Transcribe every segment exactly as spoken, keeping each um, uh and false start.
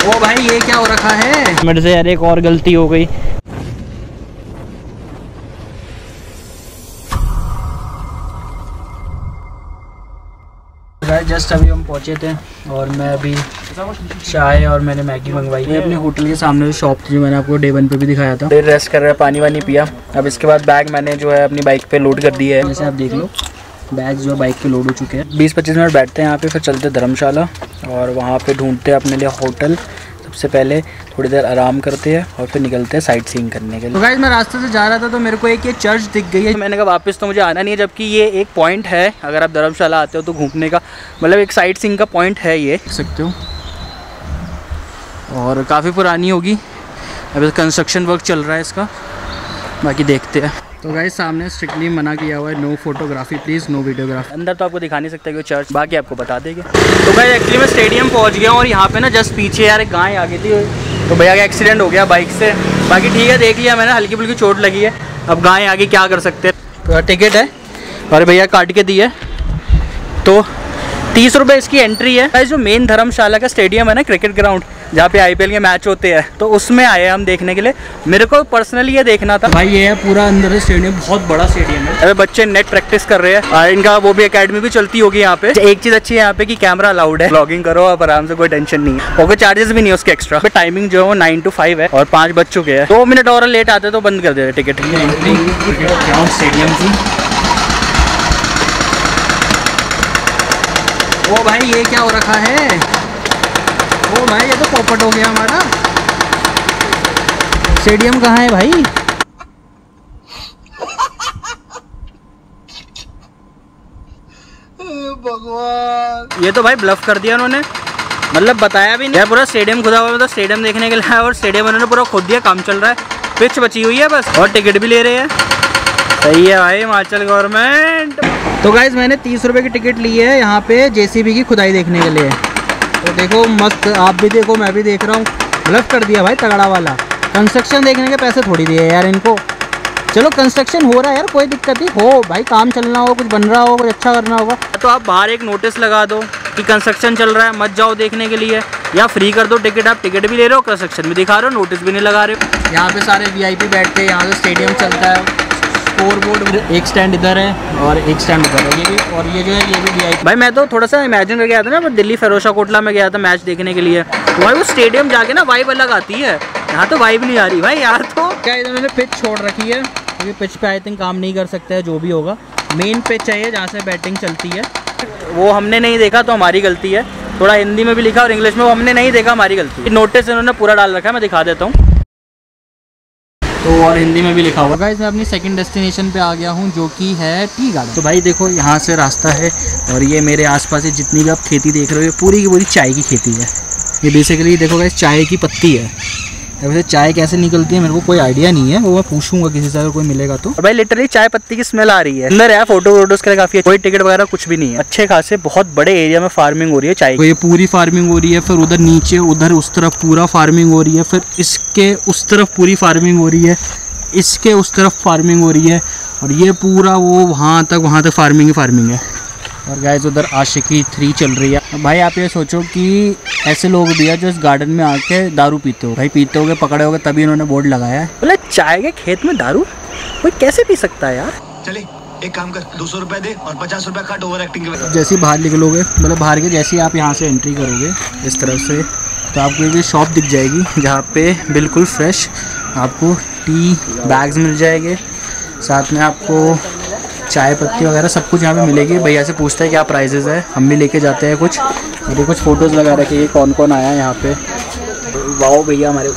ओ भाई ये क्या हो रखा है मेरे से यार, एक और गलती हो गई। जस्ट अभी हम पहुंचे थे और मैं अभी चाय और मैंने मैगी मंगवाई है अपने होटल के सामने जो शॉप थी, मैंने आपको डे वन पे भी दिखाया था। फिर रेस्ट कर रहा है, पानी वानी पिया। अब इसके बाद बैग मैंने जो है अपनी बाइक पे लोड कर दिया है, जैसे आप देख लो बैग जो है बाइक पे लोड हो चुके हैं। बीस पच्चीस मिनट बैठते हैं यहाँ पे, फिर चलते हैं धर्मशाला और वहाँ पे ढूंढते हैं अपने लिए होटल। सबसे पहले थोड़ी देर आराम करते हैं और फिर निकलते हैं साइट सीइंग करने के लिए। तो गाइस मैं रास्ते से जा रहा था तो मेरे को एक ये चर्च दिख गई है, मैंने कहा वापस तो मुझे आना नहीं है, जबकि ये एक पॉइंट है अगर आप धर्मशाला आते हो तो घूमने का, मतलब एक साइट सीइंग का पॉइंट है ये, देख सकते हो। और काफ़ी पुरानी होगी, अभी कंस्ट्रक्शन वर्क चल रहा है इसका, बाकी देखते हैं। तो गाइस सामने स्ट्रिक्टली मना किया हुआ है, no photography please, no videography. अंदर तो आपको दिखा नहीं सकता कि वो चर्च, बाकी आपको बता देंगे। तो गाइस एक्चुअली मैं स्टेडियम पहुंच गया और यहाँ पे ना जस्ट पीछे यार एक गाय आ गई थी, तो भैया का एक्सीडेंट हो गया बाइक से। बाकी ठीक है, देख लिया मैंने, हल्की फुल्की चोट लगी है, अब गाय आगे क्या कर सकते हैं। तो टिकट है और भैया काट के दी है, तो तीस रुपये इसकी एंट्री है। गाइस जो मेन धर्मशाला का स्टेडियम है ना, क्रिकेट ग्राउंड जहाँ पे आईपीएल के मैच होते हैं, तो उसमें आए हम देखने के लिए। मेरे को पर्सनली ये देखना था भाई, ये है पूरा अंदर स्टेडियम, बहुत बड़ा स्टेडियम है। अरे बच्चे नेट प्रैक्टिस कर रहे हैं और इनका वो भी एकेडमी भी चलती होगी यहाँ पे। एक चीज़ अच्छी है यहाँ पे कि कैमरा अलाउड है, ब्लॉगिंग करो आप आराम से, कोई टेंशन नहीं है, और चार्जेस भी नहीं उसके एक्स्ट्रा। टाइमिंग जो है नाइन टू फाइव है और पाँच बज चुके हैं, दो मिनट और लेट आते तो बंद कर देते टिकट। स्टेडियम की ओ भाई ये क्या हो रखा है, ओ भाई ये तो पॉपट हो गया हमारा। स्टेडियम कहाँ है भाई? भगवान, ये तो भाई ब्लफ कर दिया उन्होंने, मतलब बताया भी नहीं। पूरा स्टेडियम खुदा हुआ, मतलब स्टेडियम देखने के लिए, और स्टेडियम उन्होंने पूरा खोद दिया, काम चल रहा है, पिच बची हुई है बस, और टिकट भी ले रहे हैं। सही है भाई हिमाचल गवर्नमेंट। तो गाइज मैंने तीस रुपये की टिकट ली है यहाँ पे जेसीबी की खुदाई देखने के लिए, तो देखो मस्त, आप भी देखो मैं भी देख रहा हूँ, ब्लफ कर दिया भाई तगड़ा वाला। कंस्ट्रक्शन देखने के पैसे थोड़ी दिए यार इनको। चलो कंस्ट्रक्शन हो रहा है यार, कोई दिक्कत नहीं, हो भाई काम चलना हो, कुछ बन रहा हो, कुछ अच्छा करना होगा तो आप बाहर एक नोटिस लगा दो कि कंस्ट्रक्शन चल रहा है, मत जाओ देखने के लिए, या फ्री कर दो टिकट। आप टिकट भी ले रहे हो, कंस्ट्रक्शन भी दिखा रहे हो, नोटिस भी नहीं लगा रहे हो। यहाँ पे सारे वी आई पी बैठते हैं, यहाँ से स्टेडियम चलता है, फोर बोर्ड, एक स्टैंड इधर है और एक स्टैंड उधर है, ये भी, और ये जो है ये भी वीआईपी। भाई मैं तो थोड़ा सा इमेजिन करके आया था ना, मैं दिल्ली फरोशा कोटला में गया था मैच देखने के लिए, तो भाई वो स्टेडियम जाके ना वाइब अलग आती है, यहाँ तो वाइब नहीं आ रही भाई यार। तो क्या इधर मैंने पिच छोड़ रखी है क्योंकि पिच पे आई थिंक काम नहीं कर सकते हैं, जो भी होगा मेन पिच चाहिए जहाँ से बैटिंग चलती है। वो हमने नहीं देखा तो हमारी गलती है, थोड़ा हिंदी में भी लिखा और इंग्लिश में, वो हमने नहीं देखा हमारी गलती। नोटिस इन्होंने पूरा डाल रखा है, मैं दिखा देता हूँ, तो और हिंदी में भी लिखा हुआ। गाइस मैं अपनी सेकंड डेस्टिनेशन पे आ गया हूँ जो कि है टी गार्डन। तो भाई देखो यहाँ से रास्ता है और ये मेरे आसपास ये जितनी भी आप खेती देख रहे हो, ये पूरी की पूरी चाय की खेती है। ये बेसिकली देखो गाइस चाय की पत्ती है, वैसे चाय कैसे निकलती है मेरे को कोई आइडिया नहीं है, वो मैं पूछूंगा किसी से अगर कोई मिलेगा तो। भाई लिटरली चाय पत्ती की स्मेल आ रही है अंदर यार, फोटो वोटोज के लिए काफी, कोई टिकट वगैरह कुछ भी नहीं है, अच्छे खासे बहुत बड़े एरिया में फार्मिंग हो रही है चाय। तो ये पूरी फार्मिंग हो रही है, फिर उधर नीचे उधर उस तरफ पूरा फार्मिंग हो रही है, फिर इसके उस तरफ पूरी फार्मिंग हो रही है, इसके उस तरफ फार्मिंग हो रही है, और ये पूरा वो वहाँ तक वहाँ तक फार्मिंग ही फार्मिंग है। और गाइस उधर आशिकी थ्री चल रही है। भाई आप ये सोचो कि ऐसे लोग भी है जो इस गार्डन में आके दारू पीते हो, भाई पीते होगे पकड़े होगे तभी इन्होंने बोर्ड लगाया है। बोले चाय के खेत में दारू कोई कैसे पी सकता है यार। चले एक काम कर, दो सौ रुपये दे और पचास रुपये कट ओवर एक्टिंग के वजह। जैसे बाहर निकलोगे, मतलब बाहर के जैसे आप यहाँ से एंट्री करोगे इस तरफ से, तो आपको ये शॉप दिख जाएगी जहाँ पे बिल्कुल फ्रेश आपको टी बैग्स मिल जाएंगे, साथ में आपको चाय पत्ती वगैरह सब कुछ यहाँ पे मिलेगी। भैया से पूछता है क्या प्राइजेज है, हम भी लेके जाते हैं कुछ। मेरे कुछ फोटोज़ लगा रखे हैं कौन कौन आया है यहाँ पे। वाओ भैया हमारे,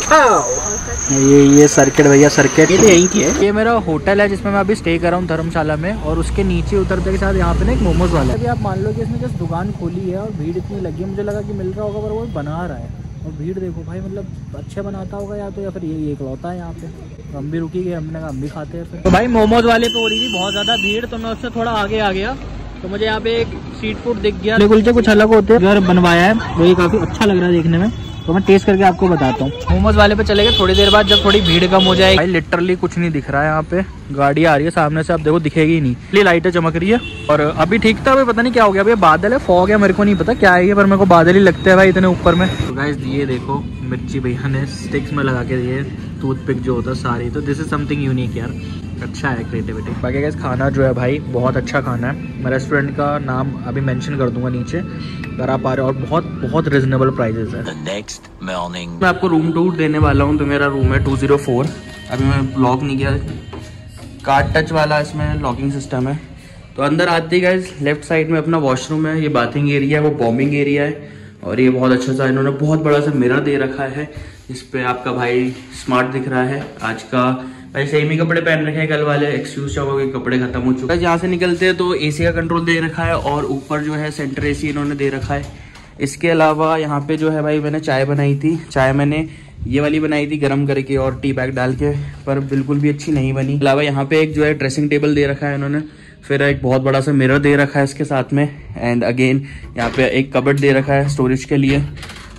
ये ये सर्किट भैया सर्किट, ये तो यहीं की है। ये मेरा होटल है जिसमें मैं अभी स्टे कर रहा हूँ धर्मशाला में, और उसके नीचे उतरते के साथ यहाँ पे ना एक मोमोज वाला है। अभी आप मान लो कि इसमें जस्ट दुकान खोली है और भीड़ इतनी लगी है, मुझे लगा कि मिल रहा होगा पर वो बना रहा है, और भीड़ देखो भाई, मतलब अच्छा बनाता होगा या तो, या फिर ये इकलौता है यहाँ पे। तो हम भी रुकी गए, हमने कहा हम भी खाते हैं। तो भाई मोमोज वाले पे हो रही थी बहुत ज़्यादा भीड़, तो मैं उससे थोड़ा आगे आ गया, तो मुझे यहाँ पे एक स्ट्रीट फूड दिख गया, कुलचे कुछ अलग होते हैं, घर बनवाया है, वही काफ़ी अच्छा लग रहा है देखने में। तो मैं टेस्ट करके आपको बताता हूँ। मोमोज वाले पे चले गए थोड़ी देर बाद, जब थोड़ी भीड़ कम हो जाएगी। भाई लिटरली कुछ नहीं दिख रहा है यहाँ पे, गाड़ी आ रही है सामने से, आप देखो दिखेगी ही नहीं, लाइटें चमक रही है। और अभी ठीक था, अभी पता नहीं क्या हो गया, अभी बादल है, फॉग है, मेरे को नहीं पता क्या है ये, पर मेरे को बादल ही लगते है भाई इतने ऊपर में। तो गाइस ये देखो मिर्ची भैया ने स्टिक्स में लगा के दिए, टूथपिक जो होता है सारी, तो दिस इज समथिंग यूनिक यार, अच्छा है क्रिएटिविटी। बाकी गाइस खाना जो है भाई बहुत अच्छा खाना है, मैं रेस्टोरेंट का नाम अभी मेंशन कर दूंगा नीचे अगर आप आ रहे हो, और बहुत बहुत रिजनेबल प्राइजेस है। नेक्स्ट मॉर्निंग मैं आपको रूम टूर देने वाला हूँ, तो मेरा रूम है टू जीरो फोर, अभी मैं लॉक नहीं किया, कार्ड टच वाला इसमें लॉकिंग सिस्टम है। तो अंदर आते ही गाइस लेफ्ट साइड में अपना वॉशरूम है, ये बाथिंग एरिया है, वो बॉम्बिंग एरिया है, और ये बहुत अच्छा सा इन्होंने बहुत बड़ा सा मिरर दे रखा है, इस पर आपका भाई स्मार्ट दिख रहा है। आज का भाई सेम ही कपड़े पहन रखे हैं, कल वाले एक्सक्यूज हो गए, कपड़े खत्म हो चुके हैं। यहाँ से निकलते हैं तो एसी का कंट्रोल दे रखा है, और ऊपर जो है सेंटर एसी इन्होंने दे रखा है। इसके अलावा यहाँ पे जो है भाई मैंने चाय बनाई थी, चाय मैंने ये वाली बनाई थी गर्म करके और टी बैग डाल के, पर बिल्कुल भी अच्छी नहीं बनी। अलावा यहाँ पे एक जो है ड्रेसिंग टेबल दे रखा है इन्होंने, फिर एक बहुत बड़ा सा मिरर दे रखा है इसके साथ में, एंड अगेन यहाँ पे एक कबर्ड दे रखा है स्टोरेज के लिए,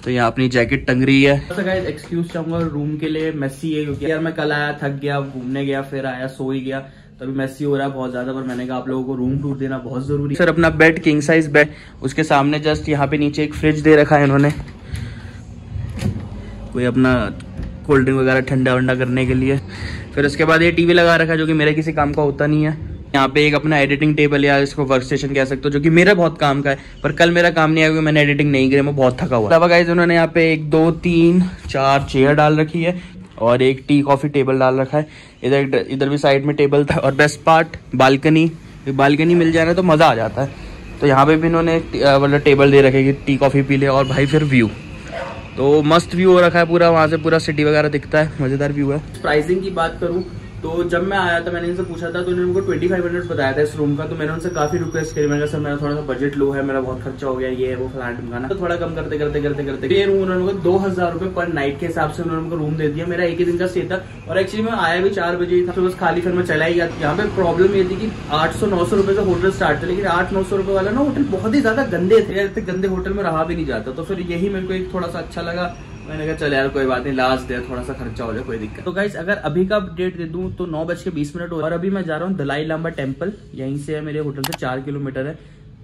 तो यहाँ अपनी जैकेट टंग रही है। तो गाइस एक्सक्यूज चाहूंगा रूम के लिए, मेसी है क्योंकि यार मैं कल आया थक गया, घूमने गया, फिर आया सो ही गया, तो अभी मेसी हो रहा है बहुत ज्यादा, पर मैंने कहा आप लोगों को रूम टूर देना बहुत जरूरी है। सर अपना बेड किंग साइज बेड, उसके सामने जस्ट यहाँ पे नीचे एक फ्रिज दे रखा है इन्होंने, कोई अपना कोल्ड ड्रिंक वगैरह ठंडा वंडा करने के लिए। फिर उसके बाद ये टीवी लगा रखा है जो कि मेरे किसी काम का होता नहीं है। यहाँ पे एक अपना एडिटिंग टेबल या इसको वर्क स्टेशन कह सकते हो, जो कि मेरा बहुत काम का है, पर कल मेरा काम नहीं आया क्योंकि मैंने एडिटिंग नहीं करी, मैं बहुत थका हुआ। अलावा गाइस उन्होंने यहाँ पे एक दो तीन चार चेयर डाल रखी है, और एक टी कॉफी टेबल डाल रखा है, इधर इधर भी साइड में टेबल था, और बेस्ट पार्ट बालकनी, बालकनी मिल जाए ना तो मज़ा आ जाता है। तो यहाँ पे भी इन्होंने मतलब टेबल दे रखे कि टी कॉफ़ी पी ले, और भाई फिर व्यू तो मस्त व्यू हो रखा है पूरा, वहाँ से पूरा सिटी वगैरह दिखता है, मज़ेदार व्यू है। प्राइसिंग की बात करूँ तो जब मैं आया था मैंने इनसे पूछा था, तो इन्होंने मुझको ट्वेंटी फाइव हंड्रेड बताया था इस रूम का, तो मैंने उनसे काफ़ी रिक्वेस्ट करी, मैंने कहा सर मेरा थोड़ा सा बजट लो है, मेरा बहुत खर्चा हो गया, ये है वो फ्लैट मंगाना, तो थोड़ा कम करते करते करते करते ये रूम उन्होंने मुझे दो हज़ार रुपये पर नाइट के हिसाब से उन्होंने मुझको रूम दे दिया। मेरा एक ही दिन का स्टे था, और एक्चुअली मैं आया भी चार बजे था, तो बस खाली फिर मैं चला ही गया। यहाँ पे प्रॉब्लम ये थी कि आठ सौ नौ सौ रुपये से होटल स्टार्ट थे, लेकिन आठ नौ सौ रुपये वाला ना होटल बहुत ही ज़्यादा गंदे थे, इतने गंदे होटल में रहा भी नहीं जाता, तो फिर यही मेरे को एक थोड़ा सा अच्छा लगा, मैंने कहा चल यार कोई बात नहीं, लास्ट डे थोड़ा सा खर्चा हो जाए कोई दिक्कत। तो गाइस अगर अभी का अपडेट दे दूं तो नौ बज के बीस मिनट हो, और अभी मैं जा रहा हूँ दलाई लामा टेम्पल, यहीं से है मेरे होटल से चार किलोमीटर है,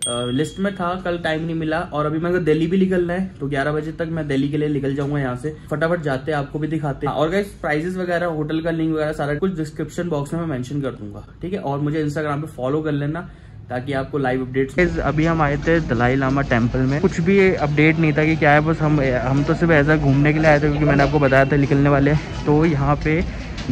आ, लिस्ट में था कल टाइम नहीं मिला, और अभी मेरे को दिल्ली भी निकलना है, तो ग्यारह बजे तक मैं दिल्ली के लिए निकल जाऊंगा यहाँ से, फटाफट जाते हैं आपको भी दिखाते हैं। और गाइस प्राइसेस वगैरह होटल का लिंक वगैरह सारा कुछ डिस्क्रिप्शन बॉक्स में मैं मेंशन कर दूंगा, ठीक है। और मुझे इंस्टाग्राम पे फॉलो कर लेना ताकि आपको लाइव अपडेट्स। अभी हम आए थे दलाई लामा टेम्पल में, कुछ भी अपडेट नहीं था कि क्या है, बस हम हम तो सिर्फ ऐसा घूमने के लिए आए थे, क्योंकि मैंने आपको बताया था निकलने वाले, तो यहाँ पे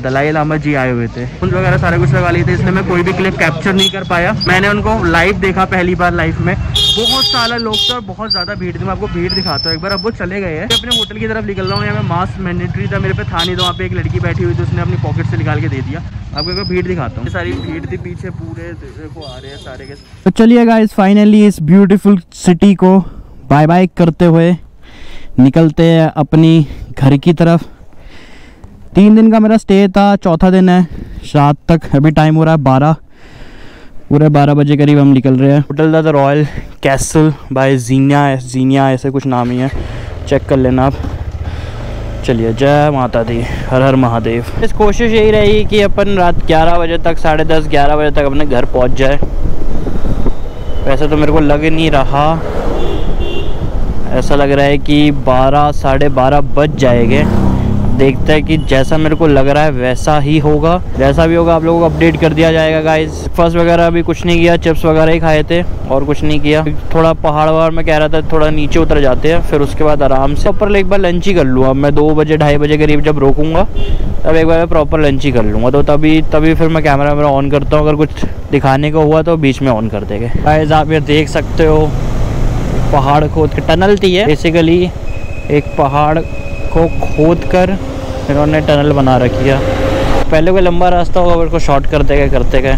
दलाई लामा जी आए हुए थे, फूल वगैरह सारा कुछ लगा लिए थे, इसलिए मैं कोई भी क्लिप कैप्चर नहीं कर पाया। मैंने उनको लाइव देखा पहली बार लाइफ में, बहुत सारा लोग थे, बहुत ज़्यादा भीड़ थी, मैं आपको भीड़ दिखाता हूँ एक बार। अब वो चले गए हैं, अपने होटल की तरफ निकल रहा हूँ, यहाँ मैं मास्क मैंडेटरी था मेरे पे था नहीं, तो वहाँ पे एक लड़की बैठी हुई थी, उसने अपनी पॉकेट से निकाल के दे दिया। आपको एक भीड़ दिखाता हूँ, सारी भीड़ थी पीछे पूरे देखो आ रहे हैं सारे के। तो चलिए गाइस फाइनली इस ब्यूटीफुल सिटी को बाय बाय करते हुए निकलते हैं अपनी घर की तरफ। तीन दिन का मेरा स्टे था, चौथा दिन है, रात तक अभी टाइम हो रहा है बारह, पूरे बारह बजे करीब हम निकल रहे हैं। Hotel the royal castle by जीनिया जीनिया ऐसे कुछ नाम ही है, चेक कर लेना आप। चलिए जय माता दी, हर हर महादेव। इस कोशिश यही रही कि अपन रात ग्यारह बजे तक साढ़े दस ग्यारह बजे तक अपने घर पहुंच जाए, वैसे तो मेरे को लग नहीं रहा, ऐसा लग रहा है कि बारह साढ़े बारह बज जाएंगे, देखते हैं कि जैसा मेरे को लग रहा है वैसा ही होगा, जैसा भी होगा आप लोगों को अपडेट कर दिया जाएगा। गाइस फर्स्ट वगैरह अभी कुछ नहीं किया, चिप्स वगैरह ही खाए थे और कुछ नहीं किया, थोड़ा पहाड़ वहाड़ में कह रहा था थोड़ा नीचे उतर जाते हैं, फिर उसके बाद आराम से प्रॉपर एक बार लंच ही कर लूँ। अब मैं दो बजे ढाई बजे करीब जब रोकूंगा तब एक बार मैं प्रॉपर लंच ही कर लूँगा, तो तभी तभी फिर मैं कैमरा वैमरा ऑन करता हूँ, अगर कुछ दिखाने का हुआ तो बीच में ऑन कर देंगे। गाइस आप ये देख सकते हो पहाड़ खोद के टनल थी है, बेसिकली एक पहाड़ को खोद कर इन्होंने टनल बना रखी है। पहले कोई लंबा रास्ता होगा मेरे को शॉर्ट करते गए करते गए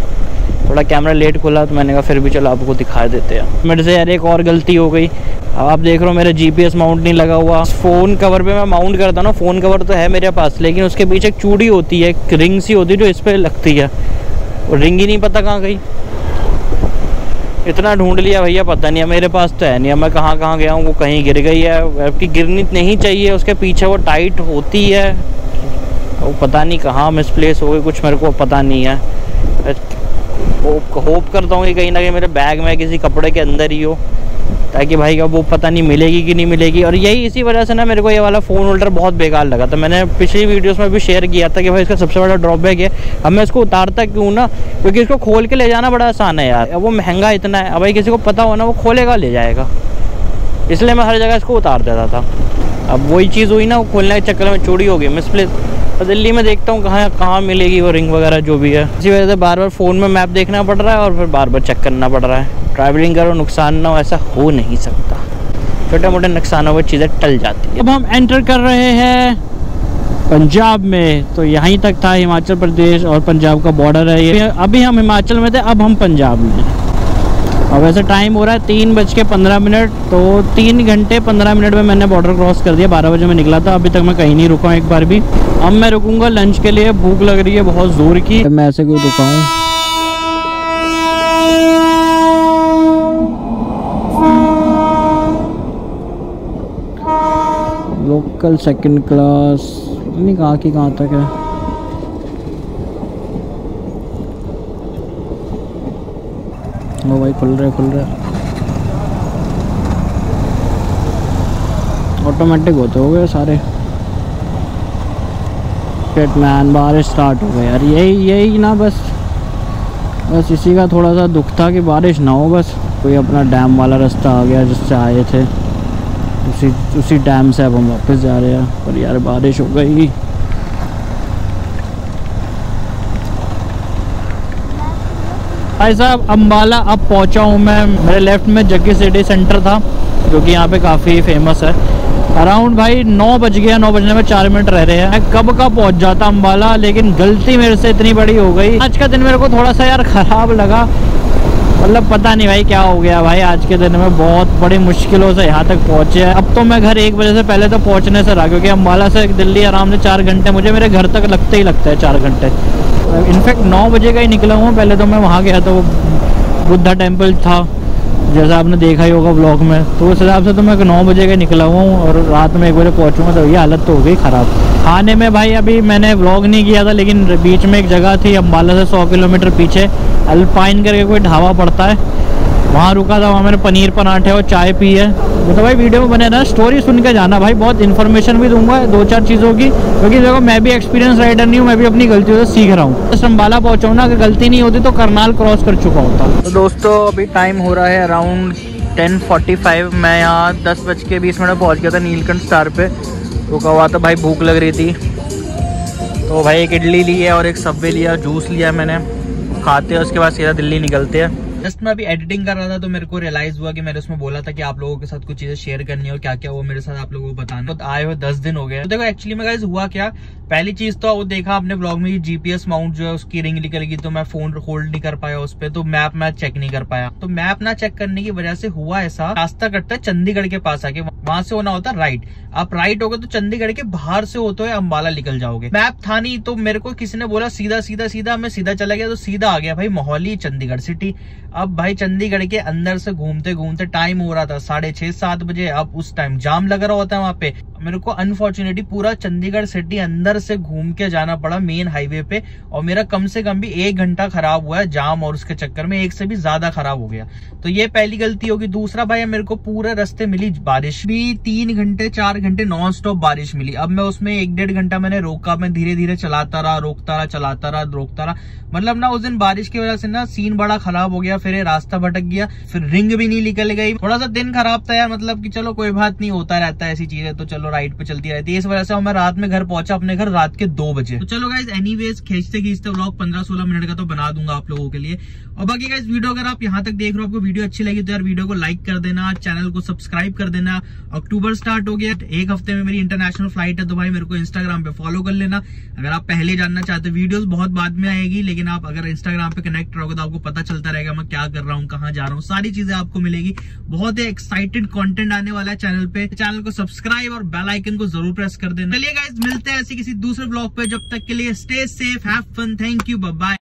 थोड़ा कैमरा लेट खुला, तो मैंने कहा फिर भी चलो आपको दिखा देते हैं। मेरे से यार एक और गलती हो गई, अब आप देख रहे हो मेरा जीपीएस माउंट नहीं लगा हुआ, फ़ोन कवर पे मैं माउंट करता हूँ ना, फ़ोन कवर तो है मेरे पास, लेकिन उसके पीछे एक चूड़ी होती है, एक रिंग सी होती है जो इस पर लगती है, और रिंग ही नहीं पता कहाँ गई, इतना ढूंढ लिया भैया, पता नहीं है मेरे पास तो है नहीं, मैं कहाँ कहाँ गया हूँ, वो कहीं गिर गई है। आपकी गिरनी नहीं चाहिए, उसके पीछे वो टाइट होती है, वो पता नहीं कहाँ मिसप्लेस हो गई, कुछ मेरे को पता नहीं है। होप करता हूँ कि कहीं ना कहीं मेरे बैग में किसी कपड़े के अंदर ही हो, ताकि भाई अब वो पता नहीं मिलेगी कि नहीं मिलेगी। और यही इसी वजह से ना मेरे को ये वाला फ़ोन होल्डर बहुत बेकार लगा था। मैंने पिछली वीडियोस में भी शेयर किया था कि भाई इसका सबसे बड़ा ड्रॉबैक है। अब मैं इसको उतारता क्यों ना, क्योंकि इसको खोल के ले जाना बड़ा आसान है यार, वो महंगा इतना है। अब भाई किसी को पता हो ना, वो खोलेगा ले जाएगा, इसलिए मैं हर जगह इसको उतार देता था। अब वही चीज़ हुई ना, वो खोलने के चक्कर में चोरी हो गई, मिसप्लेस। और दिल्ली में देखता हूँ कहाँ कहाँ मिलेगी वो रिंग वगैरह जो भी है। इसी वजह से बार बार फ़ोन में मैप देखना पड़ रहा है और फिर बार बार चेक करना पड़ रहा है। ट्रैवलिंग करो, नुकसान ना हो, ऐसा हो नहीं सकता। छोटे मोटे नुकसानों पर चीज़ें टल जाती है। अब हम एंटर कर रहे हैं पंजाब में। तो यहीं तक था हिमाचल प्रदेश और पंजाब का बॉर्डर है ये। अभी हम हिमाचल में थे, अब हम पंजाब में। और वैसे टाइम हो रहा है तीन बज के पंद्रह मिनट, तो तीन घंटे पंद्रह मिनट में मैंने बॉर्डर क्रॉस कर दिया। बारह बजे मैं निकला था, अभी तक मैं कहीं नहीं रुका हूँ एक बार भी। अब मैं रुकूंगा लंच के लिए, भूख लग रही है बहुत जोर की। मैं ऐसे कोई रुका हूँ लोकल सेकंड क्लास, नहीं कहाँ की कहाँ तक है। वो भाई खुल रहा है खुल रहा है, ऑटोमेटिक होते हो गए सारे। पेट मैन बारिश स्टार्ट हो गई यार, यही यही ना बस बस इसी का थोड़ा सा दुख था कि बारिश ना हो। बस कोई अपना डैम वाला रास्ता आ गया जिससे आए थे, उसी उसी डैम से अब हम वापस जा रहे हैं। पर यार बारिश हो गई, भाई साहब अम्बाला अब पहुंचा हूं मैं। मेरे लेफ्ट में जग्गी सिटी सेंटर था जो कि यहां पे काफ़ी फेमस है। अराउंड भाई नौ बज गया, नौ बजने में चार मिनट रह रहे हैं, मैं कब का पहुंच जाता अम्बाला। लेकिन गलती मेरे से इतनी बड़ी हो गई। आज का दिन मेरे को थोड़ा सा यार ख़राब लगा, मतलब पता नहीं भाई क्या हो गया। भाई आज के दिन में बहुत बड़ी मुश्किलों से यहाँ तक पहुँचे हैं। अब तो मैं घर एक बजे से पहले तो पहुँचने से रहा, क्योंकि अम्बाला से दिल्ली आराम से चार घंटे, मुझे मेरे घर तक लगते ही लगता है चार घंटे। इनफैक्ट नौ बजे का ही निकला हुआ। पहले तो मैं वहाँ गया था, वो बुद्धा टेम्पल था, जैसा आपने देखा ही होगा व्लॉग में। तो उस हिसाब से तो मैं नौ बजे का निकला हुआ हूँ और रात में एक बजे पहुँचूँगा। तो ये हालत तो हो गई ख़राब। खाने में भाई अभी मैंने व्लॉग नहीं किया था, लेकिन बीच में एक जगह थी अम्बाला से सौ किलोमीटर पीछे, अल्पाइन करके कोई ढाबा पड़ता है, वहाँ रुका था। वहाँ मैंने पनीर पराठे और चाय पी है। तो भाई वीडियो में बने रहना, स्टोरी सुन के जाना भाई, बहुत इन्फॉर्मेशन भी दूंगा दो चार चीज़ों की, क्योंकि देखो मैं भी एक्सपीरियंस राइडर नहीं हूँ, मैं भी अपनी गलतियों से सीख रहा हूँ। तो अम्बाला पहुँचाऊँ ना, अगर गलती नहीं होती तो करनाल क्रॉस कर चुका होता। तो दोस्तों अभी टाइम हो रहा है अराउंड टेन फोर्टी फाइव। मैं यहाँ दस बज के बीस मिनट पहुँच गया था नीलकंठ स्टार पर, रुका हुआ था भाई, भूख लग रही थी। तो भाई एक इडली ली है और एक सब्वे लिया, जूस लिया मैंने, खाते हैं उसके बाद सीधा दिल्ली निकलते हैं। जस्ट मैं अभी एडिटिंग कर रहा था तो मेरे को रियलाइज हुआ कि मैंने उसमें बोला था कि आप लोगों के साथ कुछ चीजें शेयर करनी है और क्या क्या वो मेरे साथ आप लोगों को बताना। तो आए हुए दस दिन हो गए। तो देखो एक्चुअली में गाइस हुआ क्या, पहली चीज तो वो देखा आपने ब्लॉग में कि जीपीएस माउंट जो है उसकी रिंग निकल गई, तो मैं फोन होल्ड नहीं कर पाया उस पर, तो मैप मैं चेक नहीं कर पाया। तो मैप ना चेक करने की वजह से हुआ ऐसा, रास्ता कटता है चंडीगढ़ के पास आके, वहां से होना होता राइट। आप राइट हो गए तो चंडीगढ़ के बाहर से होते हुए अम्बाला निकल जाओगे। मैप था नहीं, तो मेरे को किसी ने बोला सीधा सीधा सीधा, मैं सीधा चला गया, तो सीधा आ गया भाई मोहाली चंडीगढ़ सिटी। अब भाई चंडीगढ़ के अंदर से घूमते घूमते टाइम हो रहा था साढ़े छह सात बजे। अब उस टाइम जाम लग रहा होता है वहां पे, मेरे को अनफॉर्चुनेटली पूरा चंडीगढ़ सिटी अंदर से घूम के जाना पड़ा मेन हाईवे पे, और मेरा कम से कम भी एक घंटा खराब हुआ है जाम और उसके चक्कर में, एक से भी ज्यादा खराब हो गया। तो ये पहली गलती होगी। दूसरा भाई मेरे को पूरे रास्ते मिली बारिश, भी तीन घंटे चार घंटे नॉन स्टॉप बारिश मिली। अब मैं उसमें एक डेढ़ घंटा मैंने रोका, मैं धीरे धीरे चलाता रहा, रोकता रहा, चलाता रहा, रोकता रहा, मतलब ना उस दिन बारिश की वजह से ना सीन बड़ा खराब हो गया। फिर ये रास्ता भटक गया, फिर रिंग भी नहीं निकल गई। थोड़ा सा दिन खराब था यार, मतलब कि चलो कोई बात नहीं, होता रहता है ऐसी चीजें, तो चलो राइड पे चलती रहती है। इस वजह से मैं रात में घर पहुंचा, अपने घर रात के दो बजे। तो चलो गाइस एनीवेज खींचते खींचते व्लॉग पंद्रह सोलह मिनट का तो बना दूंगा आप लोगों के लिए। और बाकी गाइस वीडियो अगर आप यहाँ तक देख रहे हो, आपको वीडियो अच्छी लगी तो यार वीडियो को लाइक कर देना, चैनल को सब्सक्राइब कर देना। अक्टूबर स्टार्ट हो गया, एक हफ्ते में मेरी इंटरनेशनल फ्लाइट है, तो भाई मेरे को इंस्टाग्राम पे फॉलो कर लेना अगर आप पहले जानना चाहते हो। वीडियोस बहुत बाद में आएगी, लेकिन आप अगर इंस्टाग्राम पे कनेक्ट रहोगे तो आपको पता चलता रहेगा मैं क्या कर रहा हूँ, कहाँ जा रहा हूँ, सारी चीजें आपको मिलेगी। बहुत ही एक्साइटेड कॉन्टेंट आने वाला है चैनल पे। चैनल को सब्सक्राइब और बेल आइकन को जरूर प्रेस कर देना। चलिए गाइज मिलते हैं ऐसे किसी दूसरे ब्लॉग पे, जब तक के लिए stay safe, have fun, thank you, bye bye.